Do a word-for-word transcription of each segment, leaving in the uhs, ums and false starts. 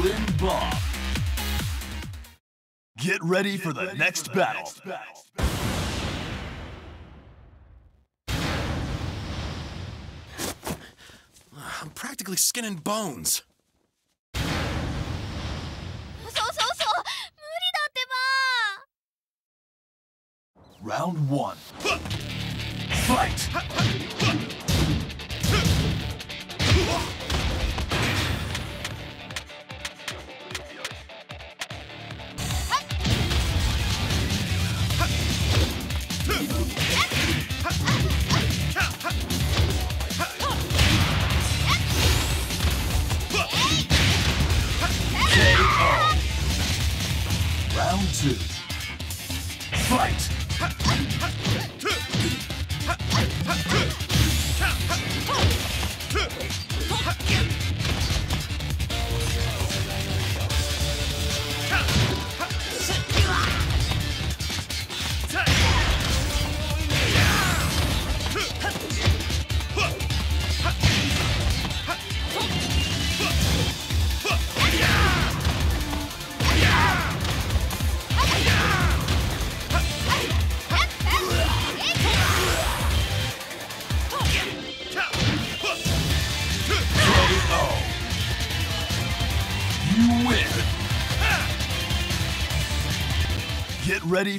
Twin Bomb. Get ready for the next battle. I'm practically skin and bones. ラウンド ワン ファイト ラウンド ツー ファイト Get ready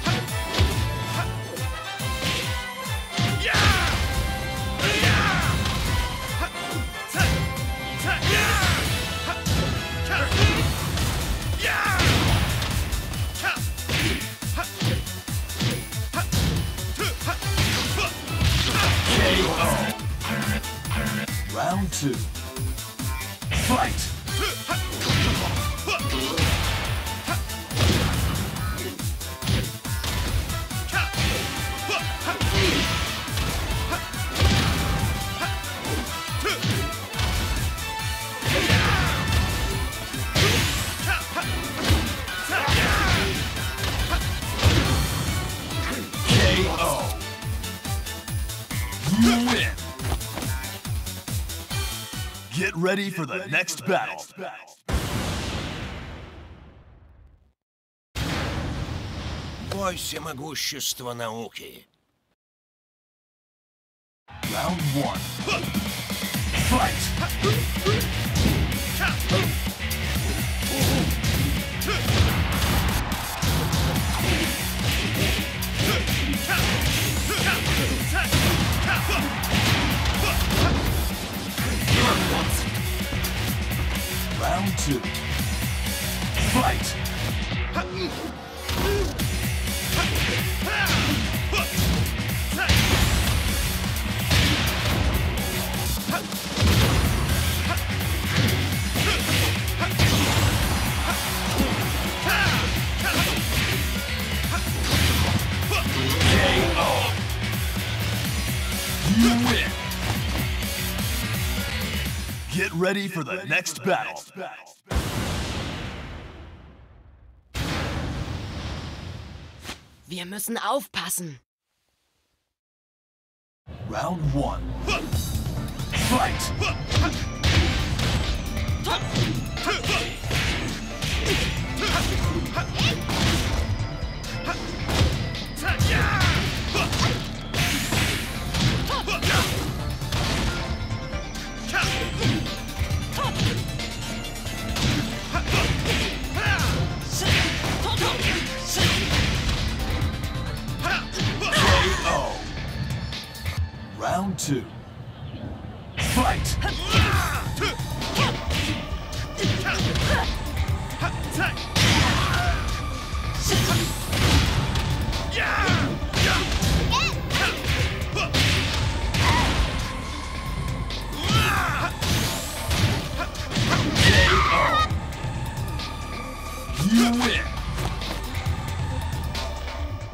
ンド ツー ファイト Get ready for the next battle. Бойся могущества науки. Round ワン. Fight. Round ツー Fight! K O! You win! Get ready for the next battle. Wir müssen aufpassen. Round ワン. Fight. Round ツー Fight!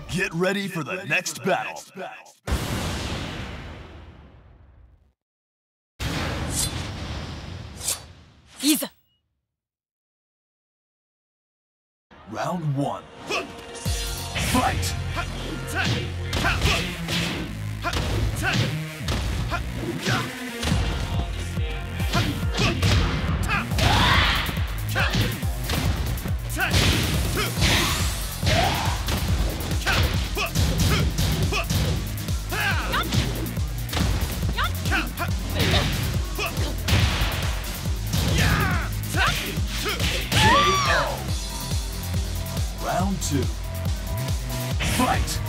Get ready for the next battle. いざ。Round one. Fight. Round two. Fight!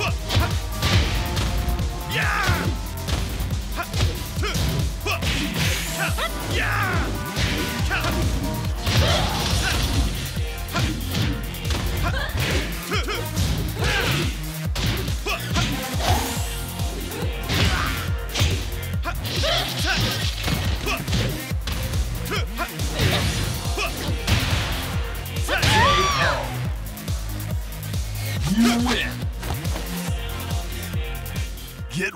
You win. Get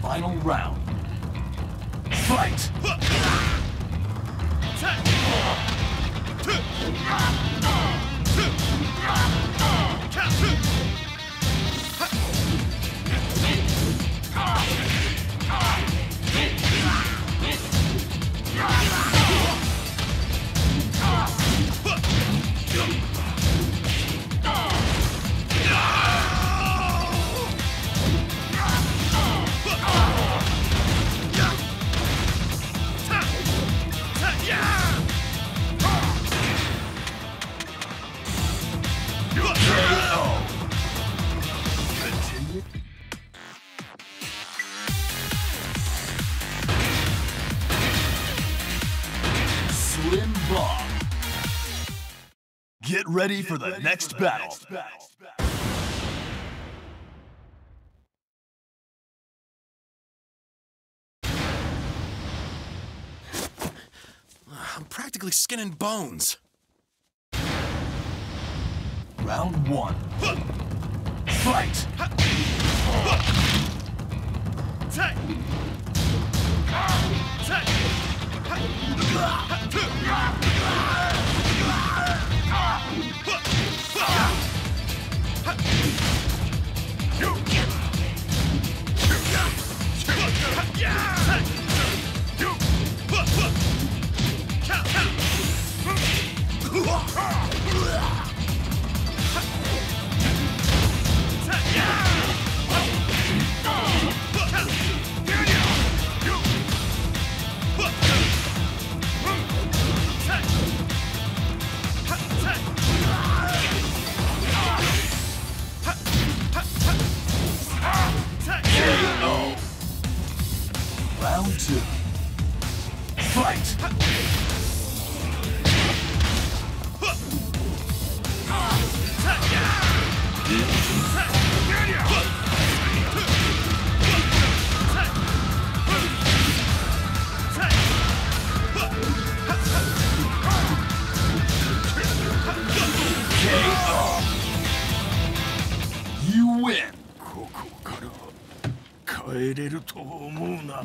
Final round. Fight! Get ready for the next battle. I'm practically skin and bones. Round one. Fight! Round two. Fight!帰れると思うな。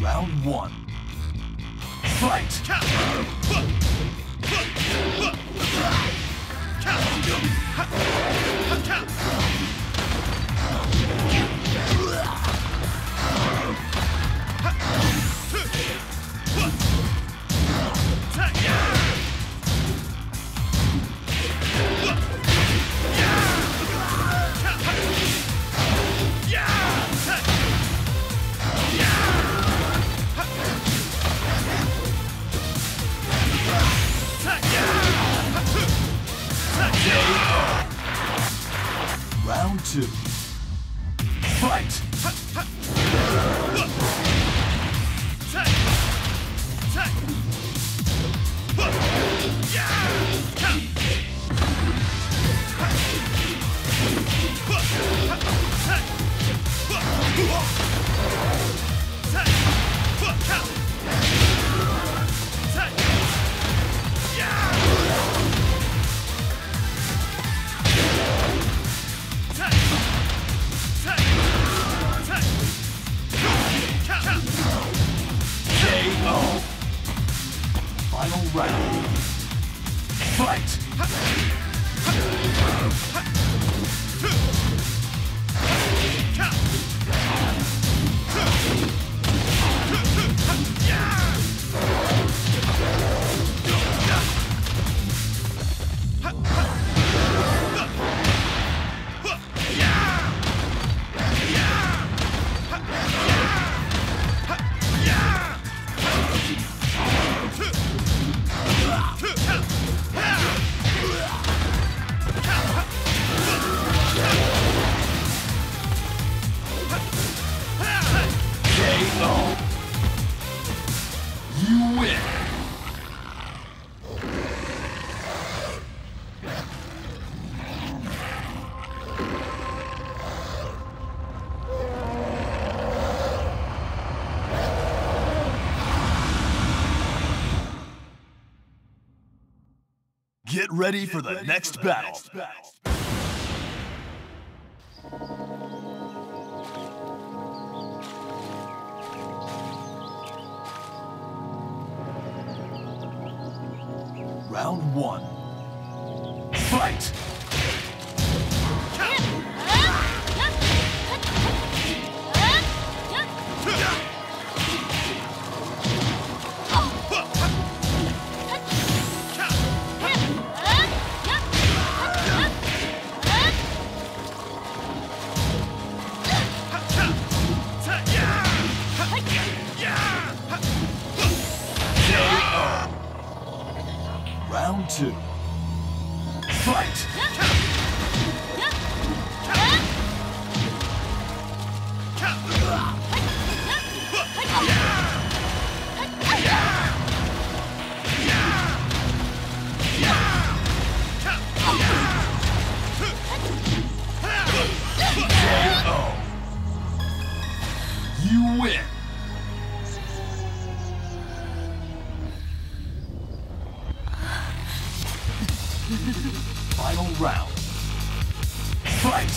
Round one. Fight! Round two. Fight! Final round. Fight! Get ready for the next battle. Round one. Fight! Fight! Final round. Fight!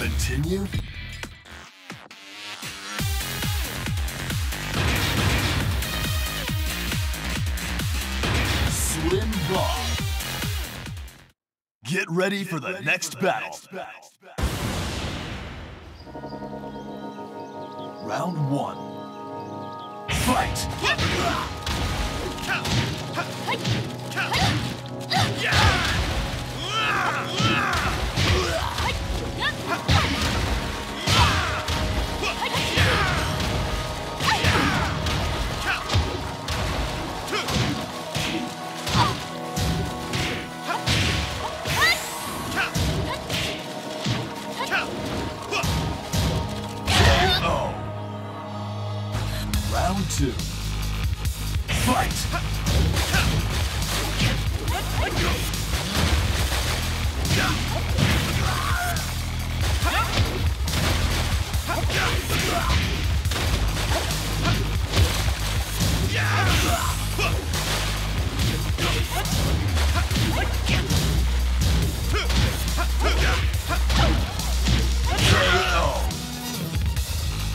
Continue? Slim Bob. Get ready Get for the, ready next, for the battle. next battle. Round one. Fight! Round two. Fight!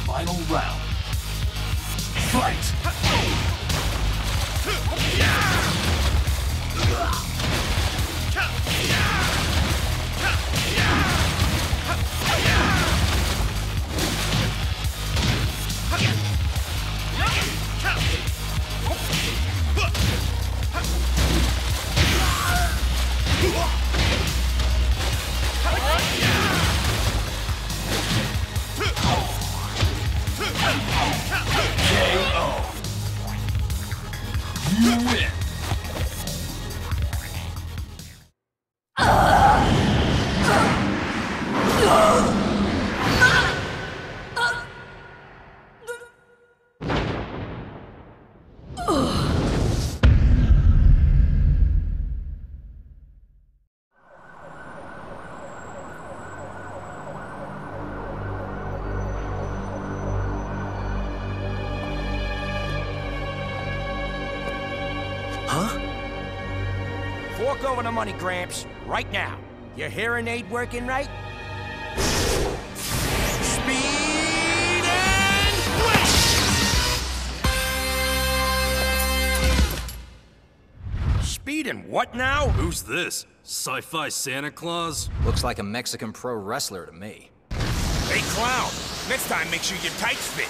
Final round. Fight! You win! Fork over the money, Gramps, right now. Your hearing aid working right? Speed and blitz! Speed and what now? Who's this? Sci-fi Santa Claus? Looks like a Mexican pro wrestler to me. Hey, clown, next time make sure your tights fit.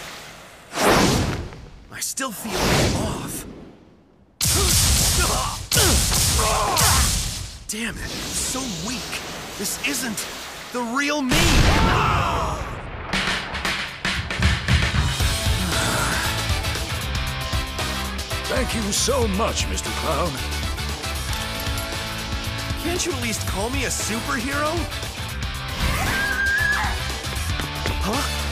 I still feel off. Damn it, it's so weak. This isn't the real me. Thank you so much, Mister Clown. Can't you at least call me a superhero? Huh?